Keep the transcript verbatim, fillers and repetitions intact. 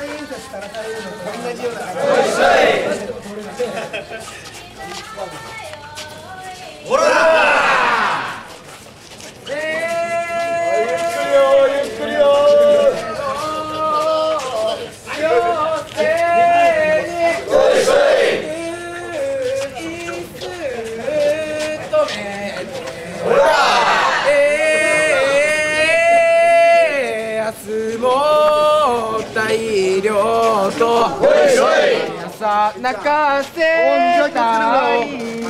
されるとしたらされるのと同じような感じ。ほら泣かせたい。